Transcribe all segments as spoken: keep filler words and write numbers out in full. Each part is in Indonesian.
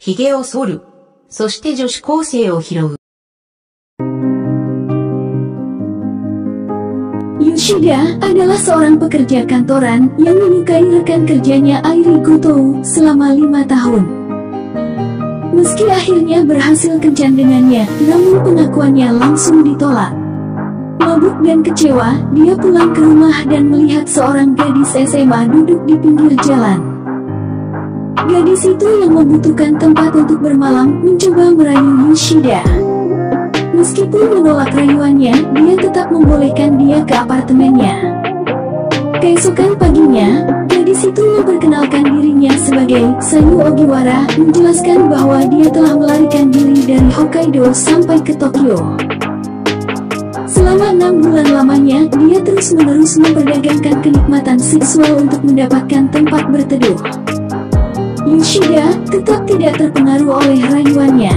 ひげを剃る。そして女子高生を拾う。Yoshida adalah seorang pekerja kantoran yang menyukai rekan kerjanya Airi Kutou selama lima tahun. Meski akhirnya berhasil kencan dengannya, namun pengakuannya langsung ditolak. Mabuk dan kecewa, dia pulang ke rumah dan melihat seorang gadis S M A duduk di pinggir jalan. Gadis itu yang membutuhkan tempat untuk bermalam mencoba merayu Yoshida. Meskipun menolak rayuannya, dia tetap membolehkan dia ke apartemennya. Keesokan paginya, gadis itu memperkenalkan dirinya sebagai Sayu Ogiwara, menjelaskan bahwa dia telah melarikan diri dari Hokkaido sampai ke Tokyo. Selama enam bulan lamanya, dia terus-menerus memperdagangkan kenikmatan seksual untuk mendapatkan tempat berteduh. Yoshida tetap tidak terpengaruh oleh rayuannya.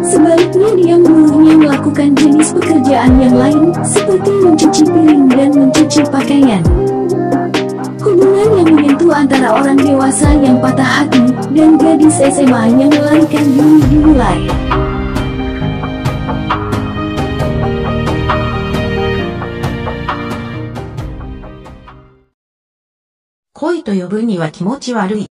Sebaliknya dia menyuruhnya melakukan jenis pekerjaan yang lain, seperti mencuci piring dan mencuci pakaian. Hubungan yang menyentuh antara orang dewasa yang patah hati dan gadis S M A yang melarikan diri dimulai. Koi to yobu ni wa kimochi warui.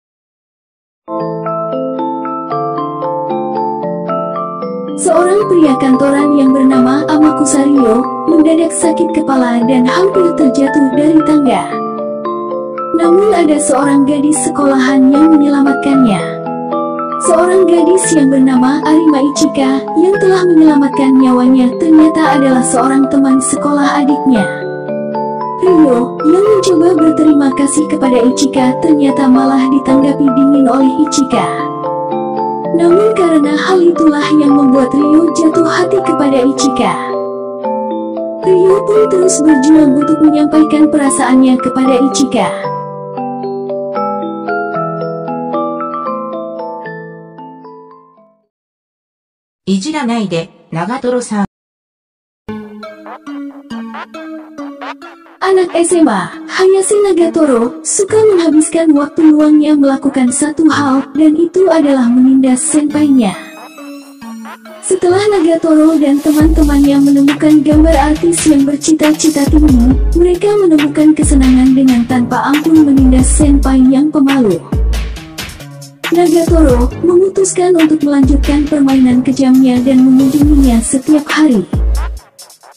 Seorang pria kantoran yang bernama Amakusa Ryo mendadak sakit kepala dan hampir terjatuh dari tangga. Namun ada seorang gadis sekolahan yang menyelamatkannya. Seorang gadis yang bernama Arima Ichika yang telah menyelamatkan nyawanya ternyata adalah seorang teman sekolah adiknya. Rio yang mencoba berterima kasih kepada Ichika ternyata malah ditanggapi dingin oleh Ichika. Namun karena hal itulah yang membuat Rio jatuh hati kepada Ichika. Rio pun terus berjuang untuk menyampaikan perasaannya kepada Ichika. Ijiranaide, Nagatoro-san. Anak S M A, Hayase Nagatoro, suka menghabiskan waktu luangnya melakukan satu hal, dan itu adalah menindas senpainya. Setelah Nagatoro dan teman-temannya menemukan gambar artis yang bercita-cita tinggi, mereka menemukan kesenangan dengan tanpa ampun menindas senpai yang pemalu. Nagatoro memutuskan untuk melanjutkan permainan kejamnya dan mengunjunginya setiap hari.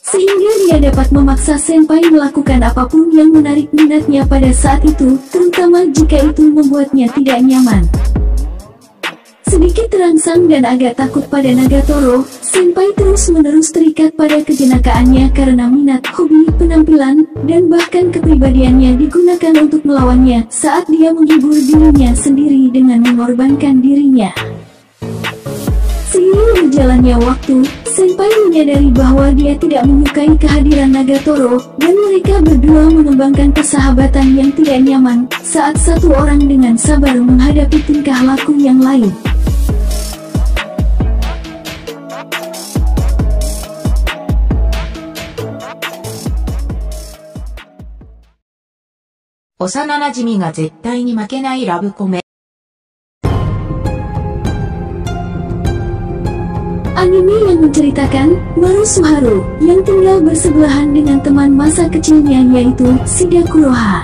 Sehingga dia dapat memaksa senpai melakukan apapun yang menarik minatnya pada saat itu, terutama jika itu membuatnya tidak nyaman. Sedikit terangsang dan agak takut pada Nagatoro, senpai terus-menerus terikat pada kejenakaannya karena minat, hobi, penampilan, dan bahkan kepribadiannya digunakan untuk melawannya saat dia menghibur dirinya sendiri dengan mengorbankan dirinya. Seiring berjalannya waktu, senpai menyadari bahwa dia tidak menyukai kehadiran Nagatoro, dan mereka berdua mengembangkan persahabatan yang tidak nyaman, saat satu orang dengan sabar menghadapi tingkah laku yang lain. Osana Anime ga zettai ni makenai rabu kome. Anime yang menceritakan Maru Suharu yang tinggal bersebelahan dengan teman masa kecilnya yaitu Sena Kuroha.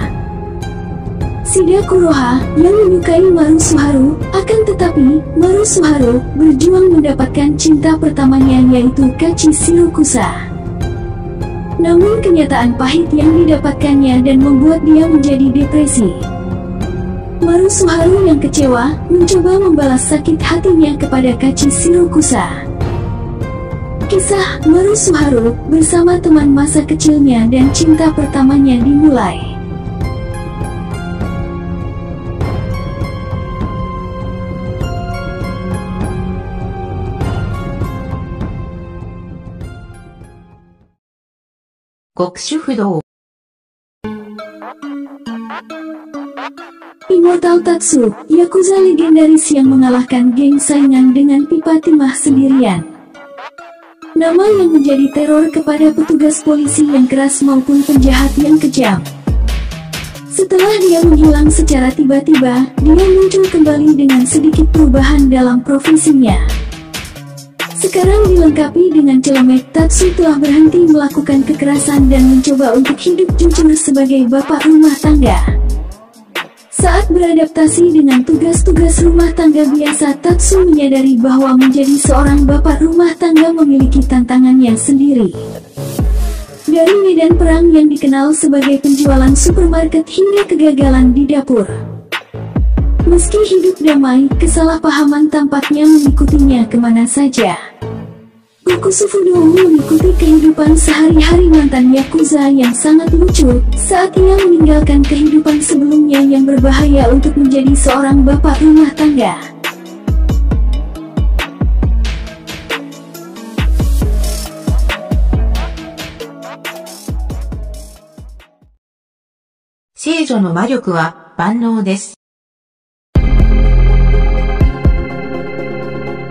Sena Kuroha yang menyukai Maru Suharu, akan tetapi Maru Suharu berjuang mendapatkan cinta pertamanya yaitu Kachi Shinokusa. Namun kenyataan pahit yang didapatkannya dan membuat dia menjadi depresi. Maru Suharu yang kecewa mencoba membalas sakit hatinya kepada Kachi Shinokusa. Kisah Maru Suharu bersama teman masa kecilnya dan cinta pertamanya dimulai. Gokushufudou. Ino Tatsu, yakuza legendaris yang mengalahkan geng saingan dengan pipa timah sendirian. Nama yang menjadi teror kepada petugas polisi yang keras maupun penjahat yang kejam. Setelah dia menghilang secara tiba-tiba, dia muncul kembali dengan sedikit perubahan dalam profesinya. Sekarang dilengkapi dengan celemek, Tatsu telah berhenti melakukan kekerasan dan mencoba untuk hidup jujur sebagai bapak rumah tangga. Saat beradaptasi dengan tugas-tugas rumah tangga biasa, Tatsu menyadari bahwa menjadi seorang bapak rumah tangga memiliki tantangannya sendiri. Dari medan perang yang dikenal sebagai penjualan supermarket hingga kegagalan di dapur. Meski hidup damai, kesalahpahaman tampaknya mengikutinya kemana saja. Gokushufudou mengikuti kehidupan sehari-hari mantan Yakuza yang sangat lucu, saat ia meninggalkan kehidupan sebelumnya yang berbahaya untuk menjadi seorang bapak rumah tangga. Seijo no Maryoku wa Bannou desu.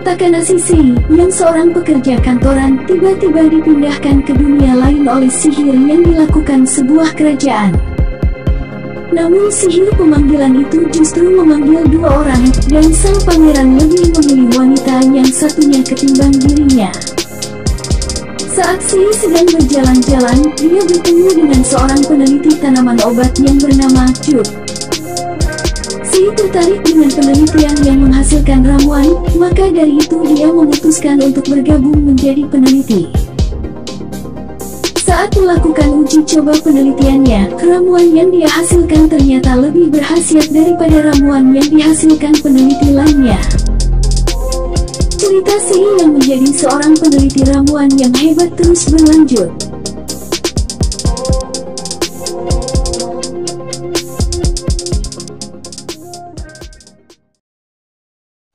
Takana Sisi, yang seorang pekerja kantoran, tiba-tiba dipindahkan ke dunia lain oleh sihir yang dilakukan sebuah kerajaan. Namun sihir pemanggilan itu justru memanggil dua orang, dan sang pangeran lebih memilih wanita yang satunya ketimbang dirinya. Saat Sisi sedang berjalan-jalan, dia bertemu dengan seorang peneliti tanaman obat yang bernama Juk. Sisi tertarik dengan penelitian yang menghasilkan ramuan, maka dari itu dia memutuskan untuk bergabung menjadi peneliti. Saat melakukan uji coba penelitiannya, ramuan yang dia hasilkan ternyata lebih berkhasiat daripada ramuan yang dihasilkan peneliti lainnya. Cerita Sisi yang menjadi seorang peneliti ramuan yang hebat terus berlanjut.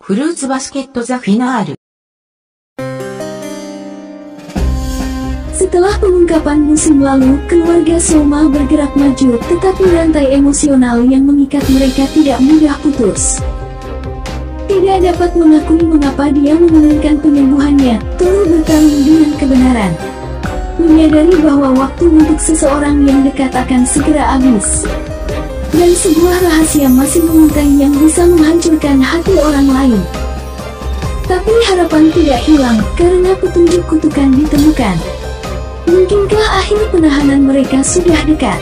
Fruits Basket The Final. Setelah pengungkapan musim lalu, keluarga Soma bergerak maju, tetapi rantai emosional yang mengikat mereka tidak mudah putus. Tidak dapat mengakui mengapa dia menurunkan penyembuhannya, turut bertarung dengan kebenaran. Menyadari bahwa waktu untuk seseorang yang dekat akan segera habis. Dan sebuah rahasia masih mengintai yang bisa menghancurkan hati orang lain. Tapi harapan tidak hilang, karena petunjuk kutukan ditemukan. Mungkinkah akhir penahanan mereka sudah dekat?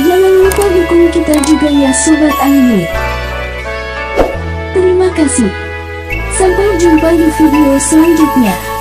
Jangan lupa dukung kita juga ya Sobat Anime. Terima kasih. Sampai jumpa di video selanjutnya.